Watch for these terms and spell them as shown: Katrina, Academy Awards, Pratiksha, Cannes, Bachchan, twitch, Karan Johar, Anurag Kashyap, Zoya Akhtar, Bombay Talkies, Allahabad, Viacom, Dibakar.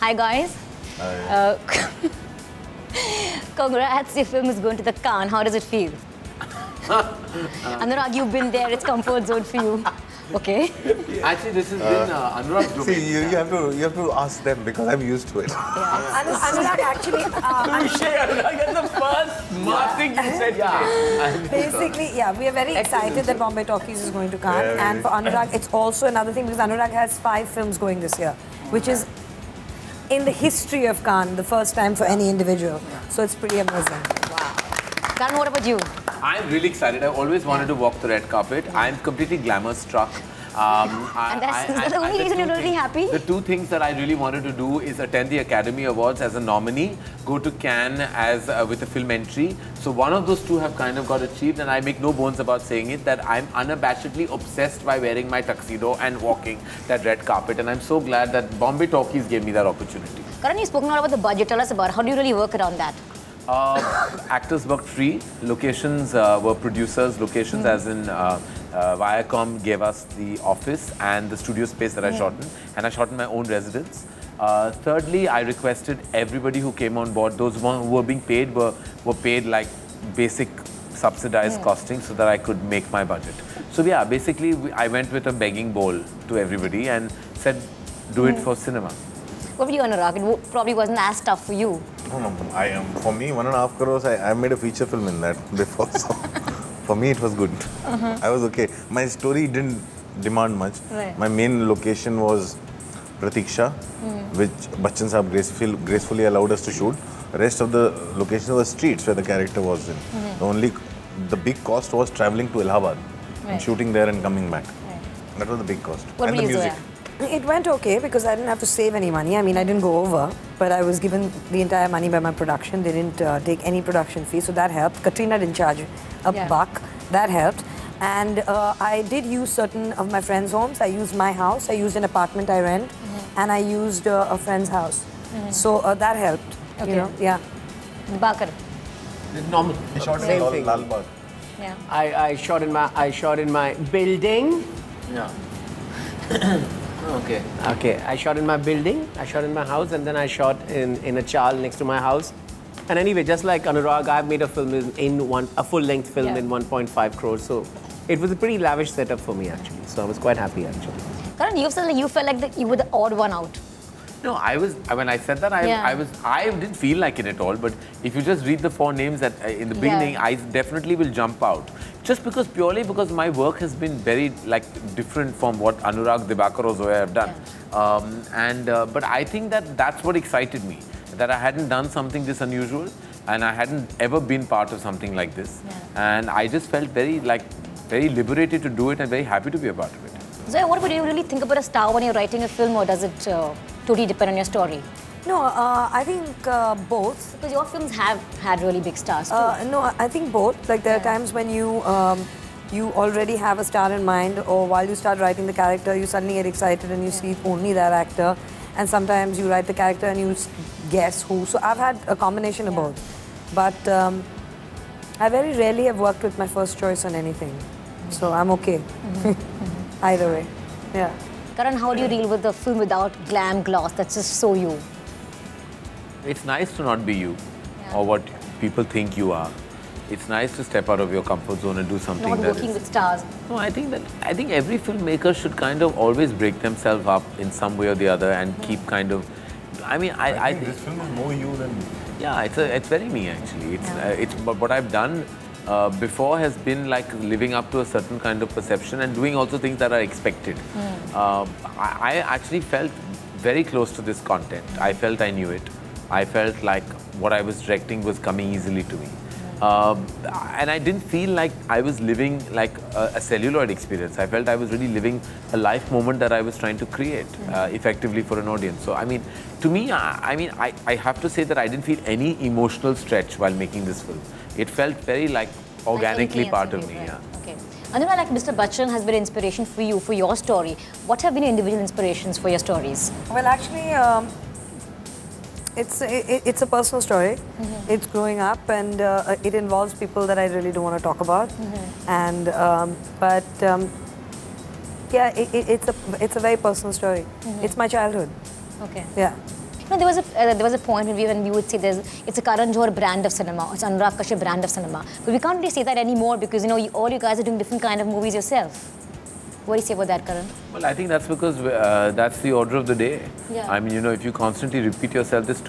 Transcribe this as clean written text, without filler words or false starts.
Hi guys. Hi. Congrats, your film is going to the Cannes. How does it feel? Anurag, you've been there. It's comfort zone for you. Okay. Actually, this has been Anurag's domain. See, you have to ask them because I'm used to it. Yeah. Anurag actually. Anurag, that's the first marketing you said. Yeah. Basically, yeah, we are very excited that Bombay Talkies is going to Cannes, and for Anurag, it's also another thing because Anurag has 5 films going this year, which is in the history of Cannes, the first time for any individual. Yeah. So it's pretty amazing. Wow. Karan, what about you? I'm really excited. I always wanted to walk the red carpet. I'm completely glamour struck. And that's the only reason you're really happy? The two things that I really wanted to do is attend the Academy Awards as a nominee, go to Cannes as, with a film entry. So one of those two have kind of got achieved, and I make no bones about saying it, that I'm unabashedly obsessed by wearing my tuxedo and walking that red carpet, and I'm so glad that Bombay Talkies gave me that opportunity. Karan, you've spoken a lot about the budget. Tell us about how do you really work around that? Actors worked free. Locations were producers. Locations as in Viacom gave us the office and the studio space that I shot in. And I shot in my own residence. Thirdly, I requested everybody who came on board, those who were being paid were paid like basic subsidized costing so that I could make my budget. So yeah, basically I went with a begging bowl to everybody and said, do it for cinema. What were you, Anurag? It probably wasn't as tough for you. No, I am. For me, 1.5 crores, I made a feature film in that before. So for me, it was good. I was okay. My story didn't demand much. Right. My main location was Pratiksha, which Bachchan sahab gracefully allowed us to shoot. The rest of the locations were streets where the character was in. The big cost was traveling to Allahabad and shooting there and coming back. That was the big cost. What and the music. It went okay because I didn't have to save any money. I mean, I didn't go over, but I was given the entire money by my production. They didn't take any production fee, so that helped. Katrina didn't charge a buck. That helped. And I did use certain of my friends' homes. I used my house. I used an apartment I rent, and I used a friend's house. So that helped. Okay. You know, Dibakar. Normal. Same thing. Allahabad. Yeah. I shot in my building. Yeah. Okay. Okay. I shot in my building, I shot in my house, and then I shot in a chal next to my house. And anyway, just like Anurag, I've made a film a full-length film in 1.5 crores. So it was a pretty lavish setup for me, actually. So I was quite happy, actually. Karan, you said you felt like you were the odd one out. No, I was. When I said that, I didn't feel like it at all. But if you just read the 4 names that in the beginning, I definitely will jump out. Just because purely because my work has been very like different from what Anurag, Dibakar or Zoya have done. But I think that that's what excited me. That I hadn't done something this unusual and I hadn't ever been part of something like this. And I just felt very liberated to do it and very happy to be a part of it. Zoya, what would you really think about a star when you're writing a film, or does it totally depend on your story? No, I think both. Because your films have had really big stars too. No, I think both. Like there are times when you you already have a star in mind, or while you start writing the character, you suddenly get excited and you see only that actor. And sometimes you write the character and you guess who. So I've had a combination of both. But I very rarely have worked with my first choice on anything. So I'm okay. Either way. Yeah. Karan, how do you deal with the film without glam gloss? That's just so you. It's nice to not be you or what people think you are. It's nice to step out of your comfort zone and do something that is... Not working with stars. No, I think every filmmaker should kind of always break themselves up in some way or the other and keep kind of... I think this film is more you than me. Yeah, it's very me actually. But what I've done before has been like living up to a certain kind of perception and doing also things that are expected. I actually felt very close to this content. I felt I knew it. I felt like what I was directing was coming easily to me. And I didn't feel like I was living like a celluloid experience. I felt I was really living a life moment that I was trying to create effectively for an audience. So, I mean, to me, I have to say that I didn't feel any emotional stretch while making this film. It felt very like organically part of me. Right. Yeah. Okay. Anurag, like Mr. Bachchan has been an inspiration for you, for your story. What have been your individual inspirations for your stories? Well, actually, it's a personal story. It's growing up, and it involves people that I really don't want to talk about. And yeah, it's a very personal story. It's my childhood. Okay. Yeah. No, there was a point when we would say it's a Karan Johar brand of cinema, it's an Anurag Kashyap brand of cinema. But we can't really say that anymore because, you know, all you guys are doing different kind of movies yourself. What do you say about that, Karan? Well, I think that's because that's the order of the day. Yeah. I mean, you know, if you constantly repeat yourself, there's too